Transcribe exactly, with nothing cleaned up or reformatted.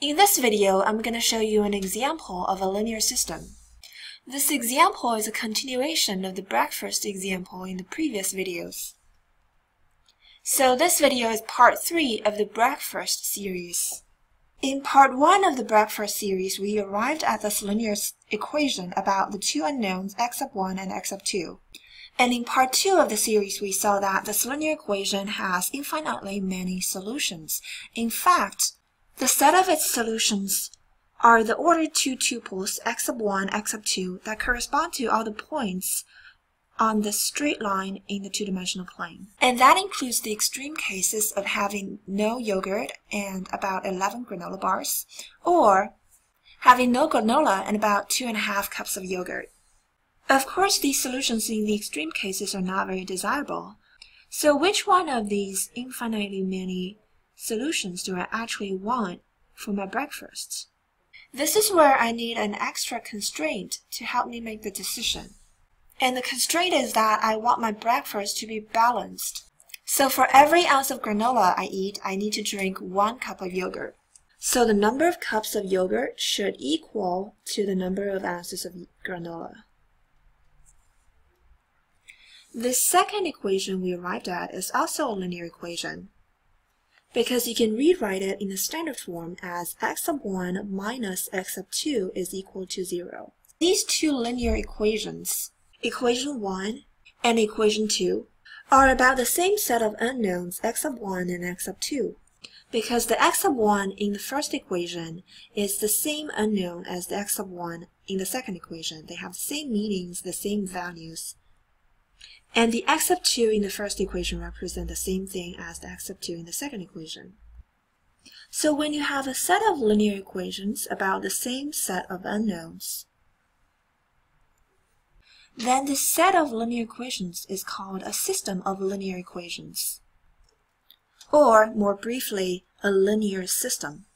In this video, I'm going to show you an example of a linear system. This example is a continuation of the breakfast example in the previous videos. So this video is part three of the breakfast series. In part one of the breakfast series, we arrived at this linear equation about the two unknowns x of one and x of two. And in part two of the series, we saw that this linear equation has infinitely many solutions. In fact, the set of its solutions are the ordered two tuples x of one, x of two that correspond to all the points on the straight line in the two-dimensional plane. And that includes the extreme cases of having no yogurt and about eleven granola bars, or having no granola and about two and a half cups of yogurt. Of course, these solutions in the extreme cases are not very desirable. So which one of these infinitely many solutions do I actually want for my breakfast? This is where I need an extra constraint to help me make the decision. And the constraint is that I want my breakfast to be balanced. So for every ounce of granola I eat, I need to drink one cup of yogurt. So the number of cups of yogurt should equal to the number of ounces of granola. The second equation we arrived at is also a linear equation, because you can rewrite it in the standard form as x of one minus x of two is equal to zero. These two linear equations, equation one and equation two, are about the same set of unknowns x of one and x of two, because the x of one in the first equation is the same unknown as the x of one in the second equation. They have the same meanings, the same values. And the x of two in the first equation represent the same thing as the x of two in the second equation. So when you have a set of linear equations about the same set of unknowns, then this set of linear equations is called a system of linear equations, or more briefly, a linear system.